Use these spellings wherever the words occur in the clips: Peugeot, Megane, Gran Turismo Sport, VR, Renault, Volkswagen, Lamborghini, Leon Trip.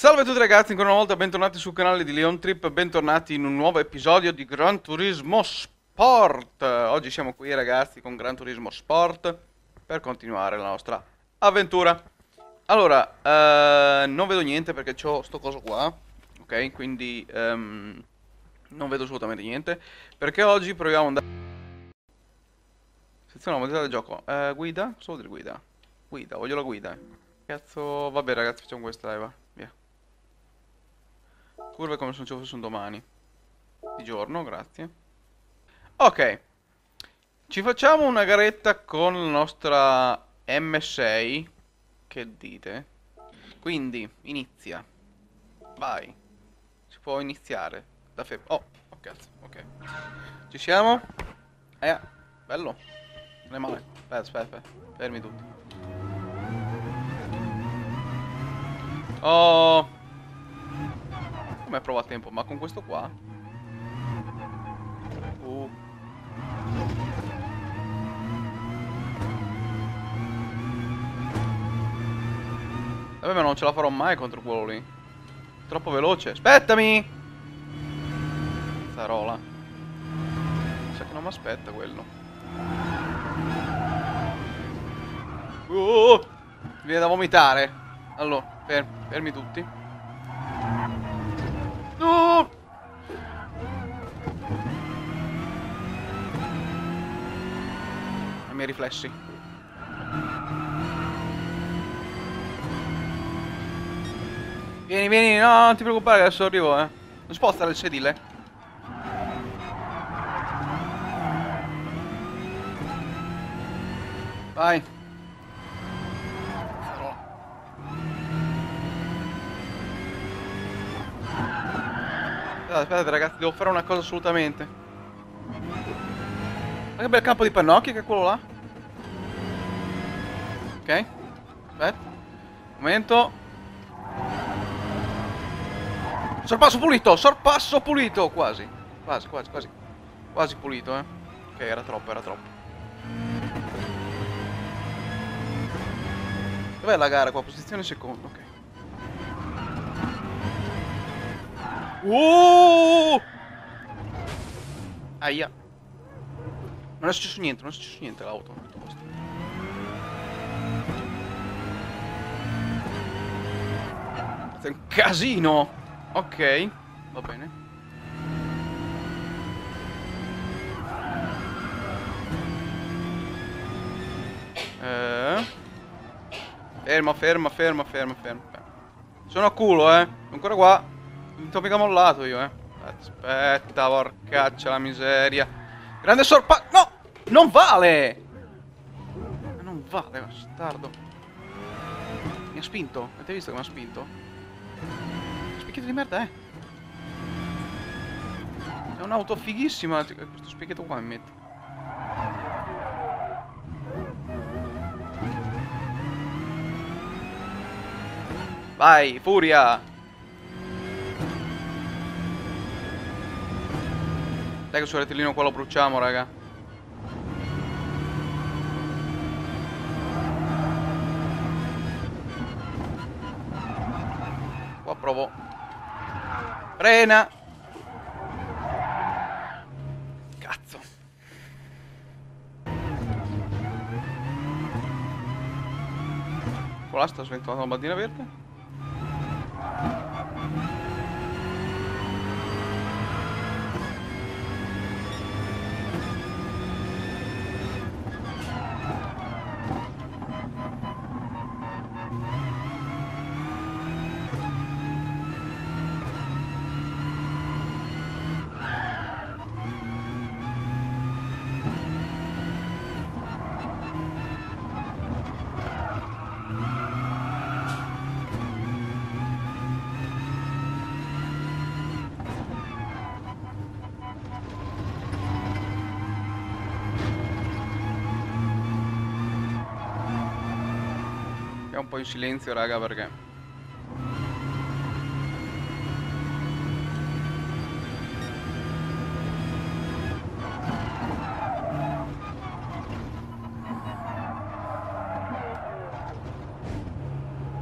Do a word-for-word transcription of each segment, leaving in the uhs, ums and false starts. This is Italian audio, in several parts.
Salve a tutti ragazzi, ancora una volta bentornati sul canale di Leon Trip, bentornati in un nuovo episodio di Gran Turismo Sport. Oggi siamo qui ragazzi con Gran Turismo Sport per continuare la nostra avventura. Allora, eh, non vedo niente perché c'ho sto coso qua, ok? Quindi ehm, non vedo assolutamente niente, perché oggi proviamo andare... Sezione modalità del gioco, eh, guida? Cosa vuol dire guida? Guida, voglio la guida. Cazzo, vabbè ragazzi, facciamo questa, dai va, via. Curve come se non ci fosse un domani. Di giorno, grazie. Ok, ci facciamo una garetta con la nostra M sei. Che dite? Quindi, inizia. Vai. Si può iniziare da fe... Oh, oh cazzo, ok. Ci siamo? Eh, bello. Non è male. Aspetta, aspetta, fermi tutti. Oh, come prova a tempo? Ma con questo qua? Uh. Vabbè, ma non ce la farò mai contro quello lì. Troppo veloce. Aspettami! Zarola. Sa che non mi aspetta quello. Uh, viene da vomitare. Allora, fermi, fermi tutti. No! I miei riflessi. Vieni, vieni, no, non ti preoccupare che adesso arrivo, eh. Non spostare il sedile. Vai. Aspettate ragazzi, devo fare una cosa assolutamente. Ma che bel campo di pannocchie che è quello là. Ok, aspetta. Momento. Sorpasso pulito, sorpasso pulito. Quasi, quasi, quasi, quasi. Quasi pulito, eh. Ok, era troppo, era troppo. Dov'è la gara qua? Posizione seconda, ok. Uh! Aia. Non è successo niente, non è successo niente l'auto. È un casino. Ok, va bene. Eh. Ferma, ferma, ferma, ferma, ferma. Sono a culo, eh. Ancora qua. Mi sono mica mollato io, eh. Aspetta, porcaccia la miseria. Grande sorpa... No! Non vale! Non vale, bastardo. Mi ha spinto. Avete visto che mi ha spinto? Specchietto di merda, eh. È un'auto fighissima. Questo specchietto qua mi mette. Vai, furia! Dai che sul rettilineo qua lo bruciamo, raga. Qua provo. Frena. Cazzo. Qua sta sventolando la bandina verde. Un po' in silenzio raga perché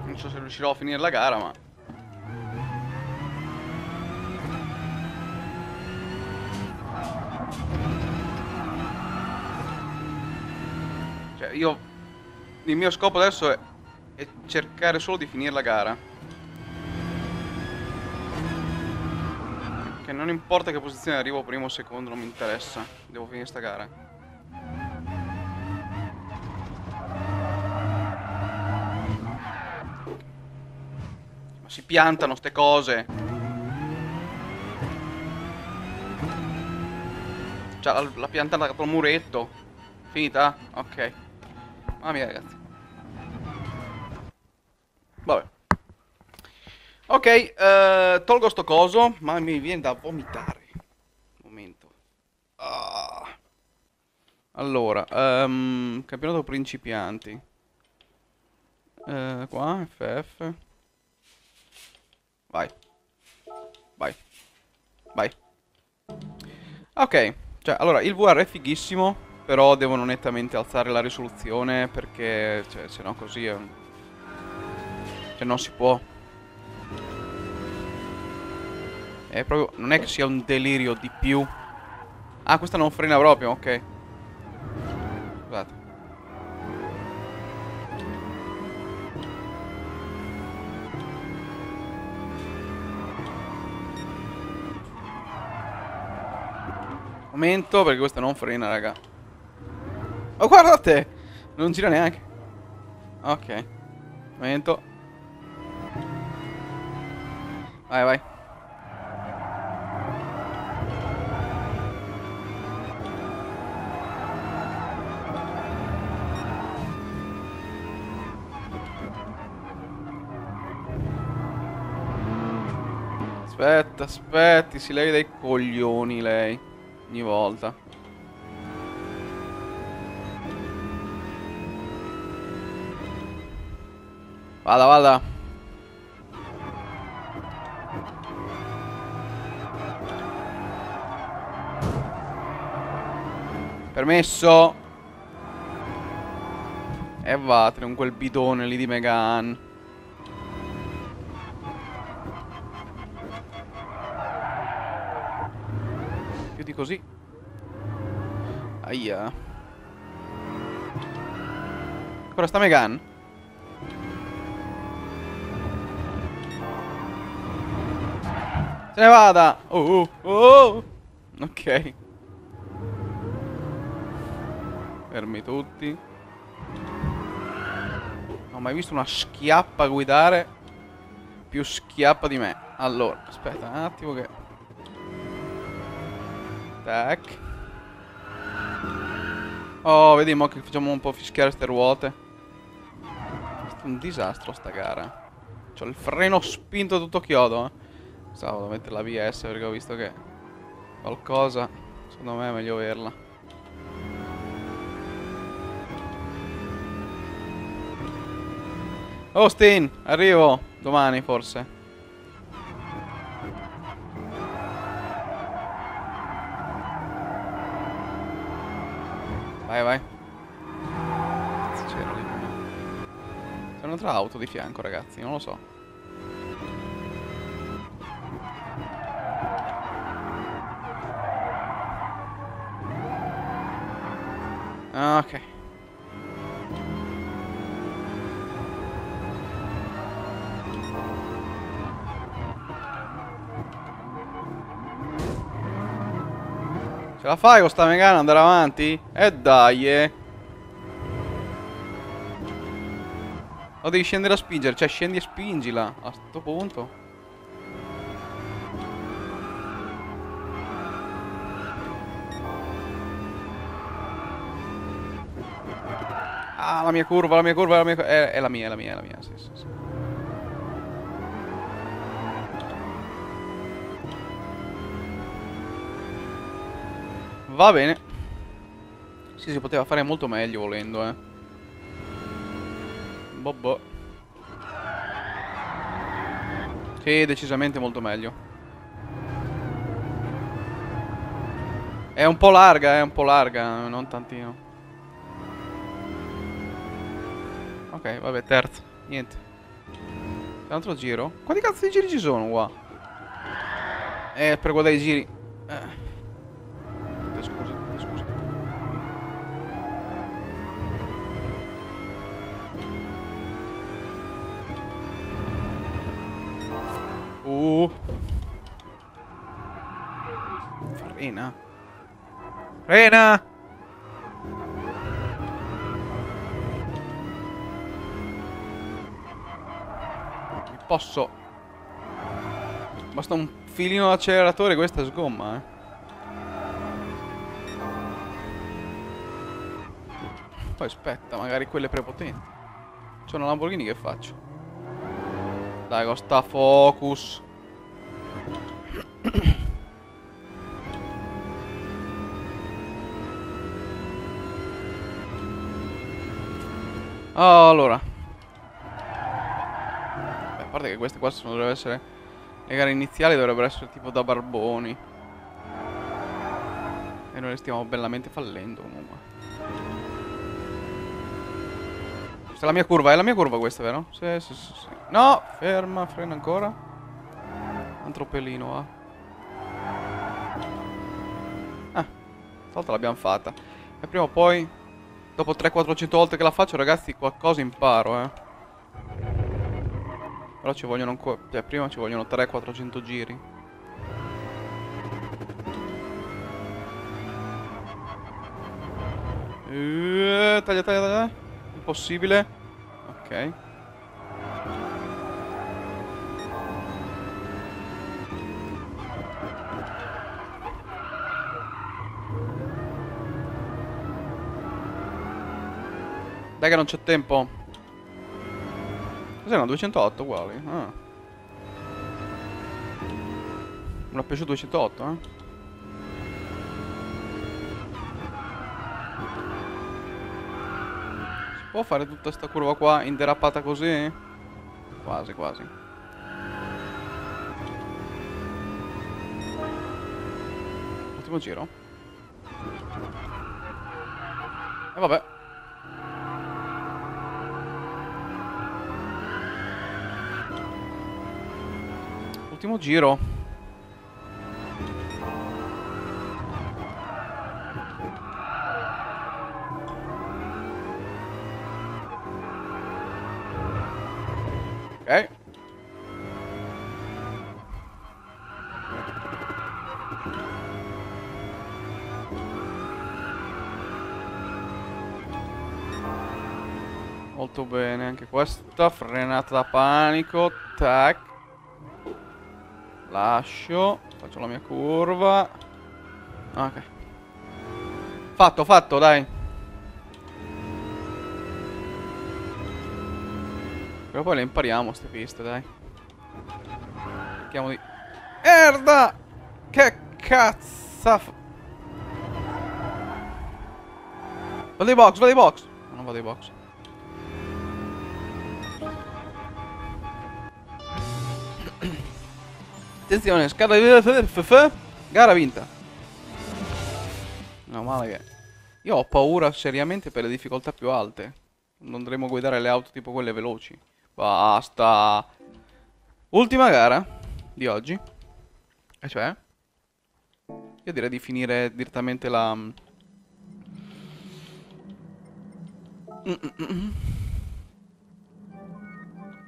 non so se riuscirò a finire la gara, ma Cioè, io... il mio scopo adesso è, è cercare solo di finire la gara. Che non importa che posizione arrivo, primo o secondo, non mi interessa. Devo finire sta gara. Ma si piantano ste cose! La, la piantata col muretto. Finita? Ok. Mamma mia, ragazzi. Vabbè. Ok, uh, tolgo sto coso. Ma mi viene da vomitare. Un momento. Ah. Allora, um, campionato principianti. Uh, qua, F F. Vai. Vai. Vai. Ok. Cioè, allora, il V R è fighissimo, però devono nettamente alzare la risoluzione, perché, cioè, se no così è... cioè, non si può. È proprio... non è che sia un delirio di più. Ah, questa non frena proprio, ok. Scusate. Momento, perché questa non frena, raga. Oh, guardate! Non gira neanche. Ok. Momento. Vai, vai. Aspetta, aspetti, si levi dai coglioni lei. Ogni volta. Vada, vada. Permesso. E vattene con quel bidone lì di Megan. Così. Aia. Ancora sta Megan. Se ne vada. Oh, oh, oh. Ok. Fermi tutti. Non ho mai visto una schiappa guidare più schiappa di me. Allora, aspetta un attimo che... tac. Oh, vediamo che facciamo un po' fischiare ste ruote. È stato un disastro sta gara. C'ho il freno spinto tutto chiodo, eh. Pensavo da mettere la B S perché ho visto che qualcosa, secondo me è meglio averla. Austin, arrivo domani forse. Vai, vai. C'è un'altra auto di fianco, ragazzi, non lo so. Ok. Ce la fai con sta Megana andare avanti? E dai, eh. Oh, devi scendere a spingere. Cioè, scendi e spingila. A sto punto. Ah, la mia curva, la mia curva, la mia curva. È, è la mia, è la mia, è la mia. Sì, sì, sì. Va bene. Sì, si poteva fare molto meglio volendo, eh. Boh, boh. Sì, decisamente molto meglio. È un po' larga, è un po' larga, non tantino. Ok, vabbè, terzo. Niente. Un altro giro. Quanti cazzo di giri ci sono qua? Eh, per guardare i giri. Eh. Scusa, scusa. su. Frena. Frena. Mi posso. Basta un filino d'acceleratore, questa sgomma, eh. Poi aspetta, magari quelle prepotenti. C'è una Lamborghini, che faccio? Dai, con sta focus. Allora, beh, a parte che queste qua sono, dovrebbero essere le gare iniziali, dovrebbero essere tipo da barboni, e noi le stiamo bellamente fallendo comunque. Questa è la mia curva, è la mia curva questa, vero? Sì, sì, sì, sì. No! Ferma, frena ancora. Antropelino, va. Ah, stavolta l'abbiamo fatta. E prima o poi, dopo trecento quattrocento volte che la faccio, ragazzi, qualcosa imparo, eh. Però ci vogliono ancora... Cioè, prima ci vogliono trecento quattrocento giri. Eeeh, taglia, taglia, taglia. Possibile. Ok. Dai che non c'è tempo. Cos'è una duecentotto uguali? Ah. Una Peugeot duecentotto, eh? Può fare tutta sta curva qua inderapata così? Quasi, quasi. Ultimo giro. E vabbè. Ultimo giro. Ok. Molto bene, anche questa frenata da panico. Tac. Lascio, faccio la mia curva. Ok. Fatto, fatto, dai. Però poi le impariamo ste piste, dai. Cerchiamo di... Merda! Che cazzo! Vado ai box, vado ai box! Non vado ai box. Attenzione, scada di... Gara vinta. No, male che... Io ho paura seriamente per le difficoltà più alte. Non dovremmo guidare le auto tipo quelle veloci. Basta. Ultima gara di oggi. E cioè, io direi di finire direttamente la... Mm -mm.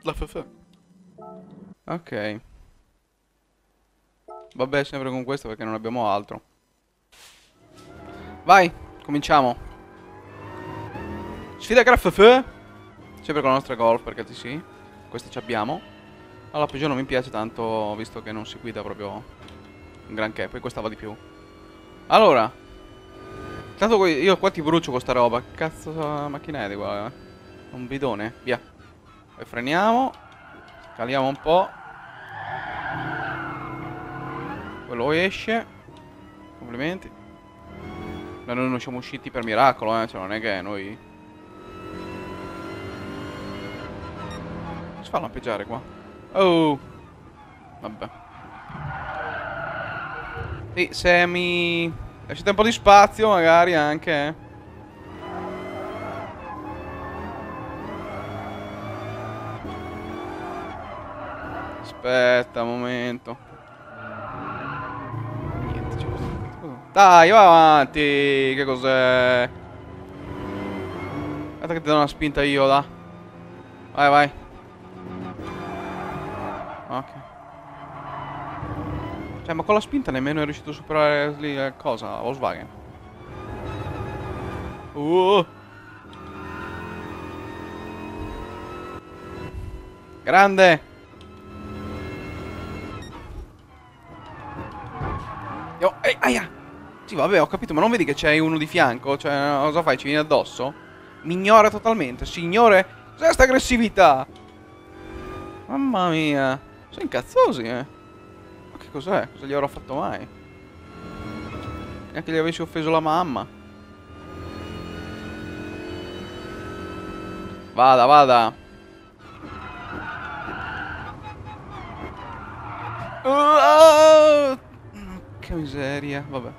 La F F. Ok. Vabbè, sempre con questo perché non abbiamo altro. Vai, cominciamo. Sfida gara F F. Sempre con la nostra Golf, perché sì, questa ci abbiamo. Allora, la Peugeot non mi piace tanto, visto che non si guida proprio un granché. Poi costava di più. Allora, tanto io qua ti brucio con sta roba. Che cazzo la macchina è di qua? Un bidone, via. Poi freniamo. Caliamo un po'. Quello esce. Complimenti. Noi non siamo usciti per miracolo, eh. Cioè, non è che noi... Fanno a peggiare qua. Oh. Vabbè. Sì, se mi... Lasciate un po' di spazio magari anche, eh. Aspetta un momento. Niente, c'è questo. Dai, va avanti. Che cos'è? Aspetta che ti do una spinta io, là. Vai, vai. Ok. Cioè, ma con la spinta nemmeno è riuscito a superare lì la cosa, la Volkswagen. Uh. Grande! Oh, ehi, aia! Sì, vabbè, ho capito, ma non vedi che c'è uno di fianco? Cioè, cosa fai? Ci vieni addosso? Mi ignora totalmente, signore! Cos'è sta aggressività? Mamma mia! Sono incazzosi, eh! Ma che cos'è? Cosa gli avrò fatto mai? Neanche gli avessi offeso la mamma. Vada, vada! Oh! Che miseria, vabbè.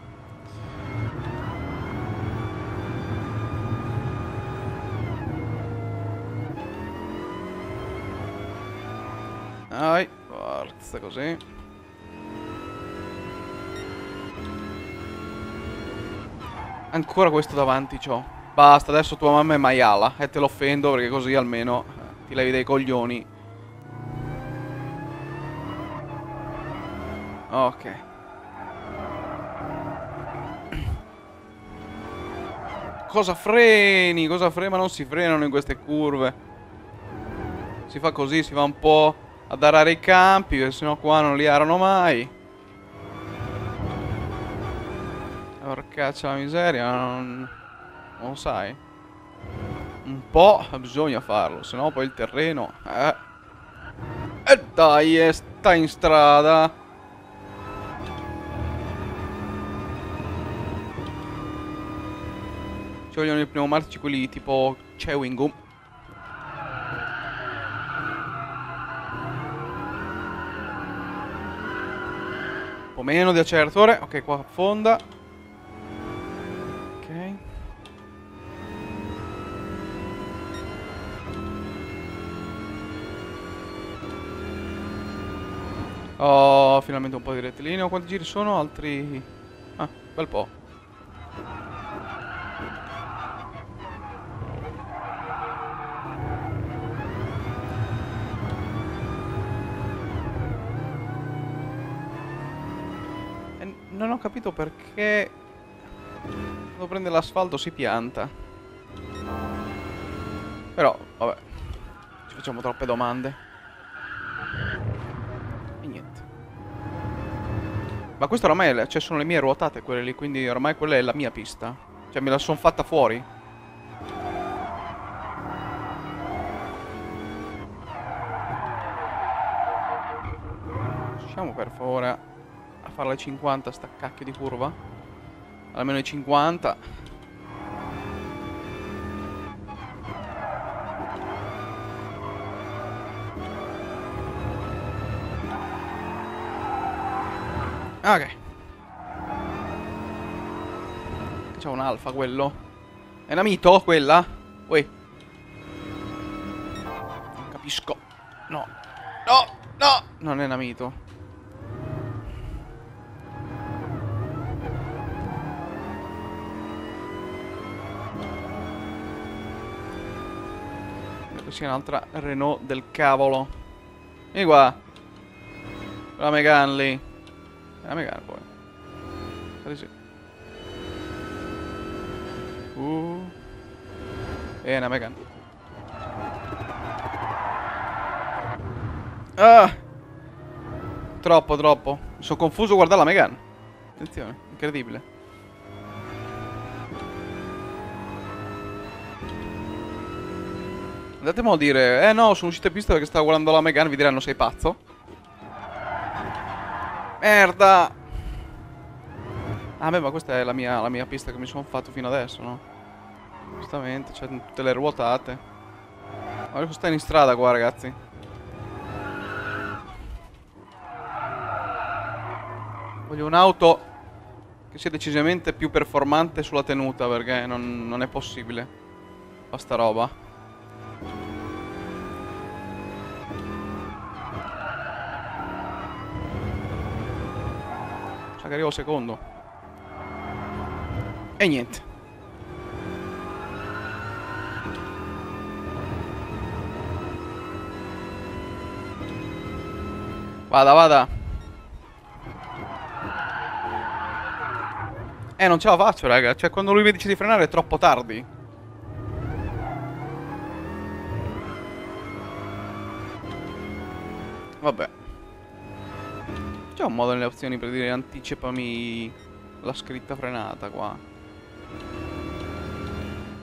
Dai, forza così. Ancora questo davanti, ciò. Basta, adesso tua mamma è maiala e te l'offendo perché così almeno ti levi dei coglioni. Ok. Cosa freni? Cosa freni? Ma non si frenano in queste curve. Si fa così, si va un po' ad arare i campi, perché sennò qua non li arano mai. Porcaccia la miseria, non, non lo sai. Un po' bisogna farlo, sennò poi il terreno... Eh. E dai, sta in strada. Vogliono i pneumatici quelli tipo chewing gum. Un po' meno di acceleratore. Ok, qua affonda. Ok. Oh, finalmente un po' di rettilineo. Quanti giri sono? Altri... Ah, bel po'. Non ho capito perché quando prende l'asfalto si pianta. Però, vabbè, ci facciamo troppe domande. E niente. Ma questa ormai, cioè, sono le mie ruotate quelle lì, quindi ormai quella è la mia pista. Cioè, me la sono fatta fuori. Usciamo per favore a fare le cinquanta sta cacchio di curva. Almeno i cinquanta. Ok. C'è un alfa quello. È una mito quella? Ui. Non capisco. No. No. No. Non è una mito. Sia un'altra Renault del cavolo. Vieni qua. La Megane lì. La Megane poi. Uh. E una Megane. Ah. Troppo, troppo. Mi sono confuso a guardare la Megane. Attenzione, incredibile. Andatemi a dire, eh no, sono uscito in pista perché stavo guardando la Megane, vi diranno sei pazzo. Merda! Ah beh, ma questa è la mia, la mia pista che mi sono fatto fino adesso, no? Giustamente, c'è tutte le ruotate. Ma adesso sta in strada qua, ragazzi. Voglio un'auto che sia decisamente più performante sulla tenuta, perché non, non è possibile. Fa sta roba. Che arrivo secondo. E niente. Vada, vada. Eh, non ce la faccio, raga. Cioè, quando lui mi dice di frenare è troppo tardi. Vabbè. C'è un modo nelle opzioni per dire anticipami la scritta frenata qua.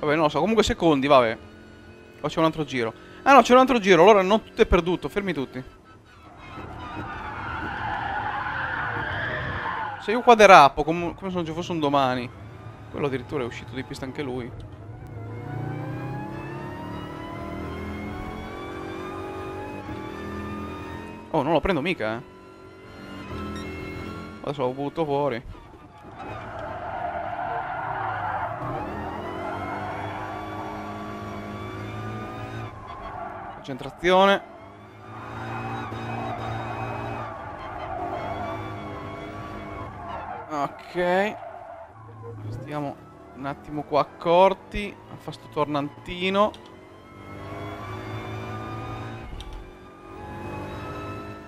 Vabbè, non lo so. Comunque secondi, vabbè. O c'è un altro giro. Ah no, c'è un altro giro. Allora non tutto è perduto. Fermi tutti. Se io qua derapo, com come se non ci fosse un domani. Quello addirittura è uscito di pista anche lui. Oh, non lo prendo mica, eh. Adesso lo butto fuori. Concentrazione. Ok, stiamo un attimo qua accorti. A fa sto tornantino.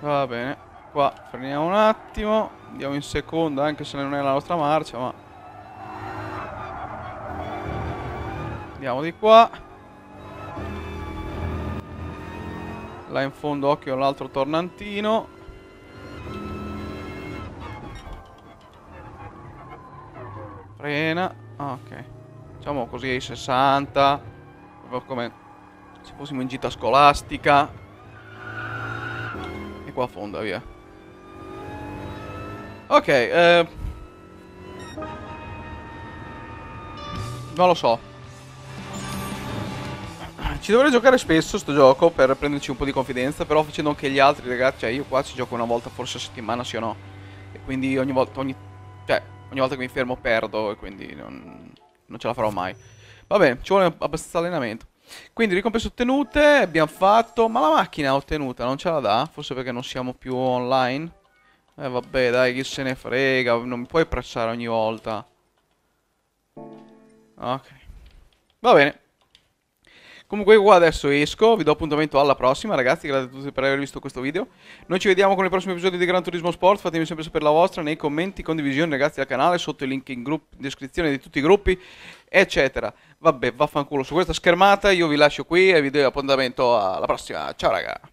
Va bene, qua freniamo un attimo. Andiamo in seconda, anche se non è la nostra marcia, ma andiamo di qua. Là in fondo occhio all'altro tornantino. Frena, ok. Diciamo così ai sessanta. Proprio come se fossimo in gita scolastica. E qua affonda, via. Ok, eh... non lo so. Ci dovrei giocare spesso sto gioco per prenderci un po' di confidenza. Però facendo anche gli altri, ragazzi. Cioè io qua ci gioco una volta forse a settimana, sì o no. E quindi ogni volta, ogni... cioè... ogni volta che mi fermo perdo e quindi non, non ce la farò mai. Vabbè, ci vuole abbastanza allenamento. Quindi ricompense ottenute, abbiamo fatto. Ma la macchina ottenuta non ce la dà? Forse perché non siamo più online? Eh vabbè dai, chi se ne frega. Non mi puoi pressare ogni volta. Ok. Va bene. Comunque io qua adesso esco, vi do appuntamento alla prossima ragazzi, grazie a tutti per aver visto questo video. Noi ci vediamo con i prossimi episodi di Gran Turismo Sport, fatemi sempre sapere la vostra nei commenti, condivisione ragazzi al canale, sotto il link in, gruppo, in descrizione di tutti i gruppi, eccetera. Vabbè, vaffanculo, su questa schermata io vi lascio qui e vi do appuntamento alla prossima, ciao raga!